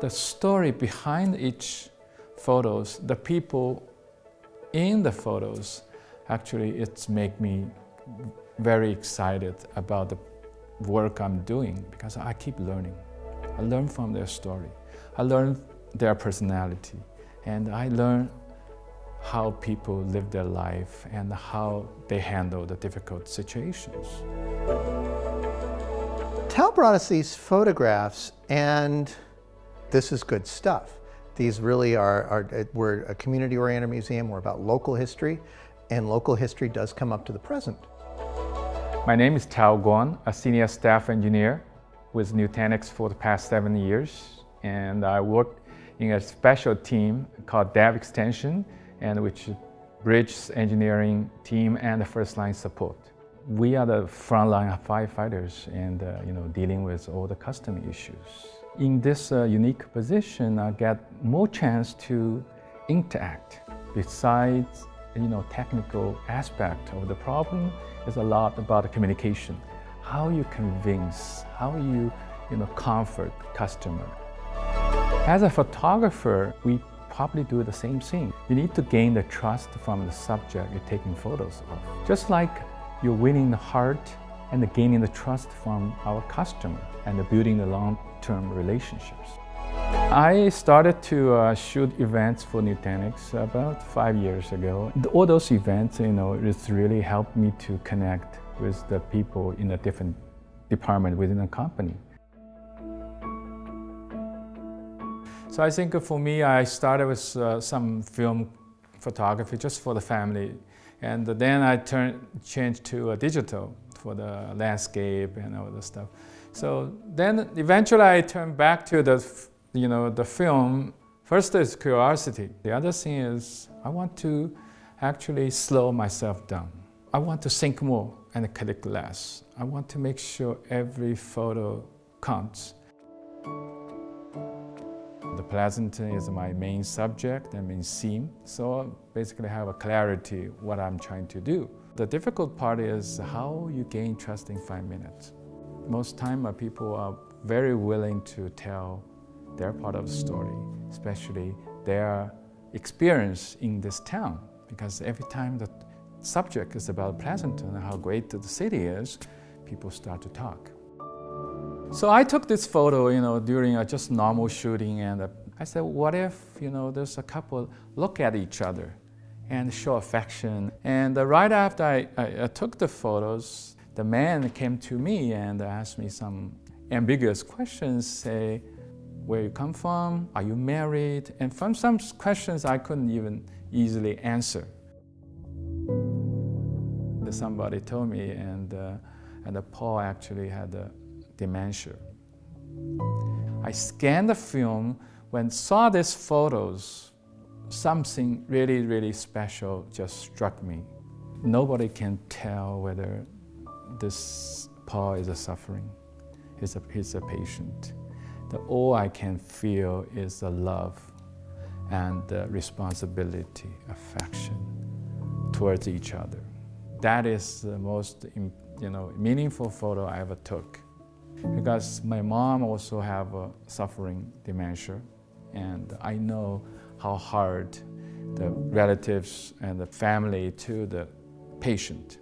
the story behind each photos, the people in the photos, actually it's make me very excited about the work I'm doing, because I keep learning. I learn from their story. I learn their personality, and I learn how people live their life and how they handle the difficult situations. Tao brought us these photographs, and this is good stuff. These really we're a community-oriented museum. We're about local history, and local history does come up to the present. My name is Tao Guan, a senior staff engineer with Nutanix for the past 7 years, and I work in a special team called Dev Extension, and which bridges engineering team and the first-line support. We are the frontline firefighters, and dealing with all the customer issues. In this unique position, I get more chance to interact. Besides, technical aspect of the problem, is a lot about communication. How you convince, how you, comfort customer. As a photographer, we probably do the same thing. You need to gain the trust from the subject you're taking photos of. Just like you're winning the heart and gaining the trust from our customer and building the long-term relationships. I started to shoot events for Nutanix about 5 years ago. All those events, it's really helped me to connect with the people in a different department within the company. So I think for me, I started with some film photography just for the family. And then I changed to digital for the landscape and all this stuff. So then eventually I turned back to the film. First is curiosity. The other thing is I want to actually slow myself down. I want to think more and click less. I want to make sure every photo counts. The Pleasanton is my main subject and main theme, so I basically have a clarity what I'm trying to do. The difficult part is how you gain trust in 5 minutes. Most time, people are very willing to tell their part of the story, especially their experience in this town, because every time the subject is about Pleasanton and how great the city is, people start to talk. So I took this photo, during a just normal shooting, and I said, what if, there's a couple look at each other and show affection? And right after I took the photos, the man came to me and asked me some ambiguous questions, say, where you come from, are you married? And from some questions I couldn't even easily answer. Somebody told me, and Paul actually had dementia. I scanned the film. When saw these photos, something really, really special just struck me. Nobody can tell whether this Paul is suffering. He's a patient. All I can feel is the love and the responsibility, affection towards each other. That is the most, meaningful photo I ever took. Because my mom also have suffering dementia, and I know how hard the relatives and the family to the patient.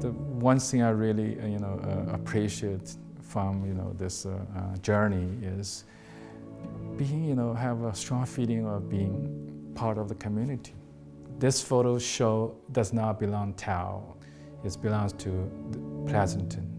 The one thing I really appreciate from this journey is being have a strong feeling of being part of the community. This photo show does not belong to Tao. It belongs to Pleasanton.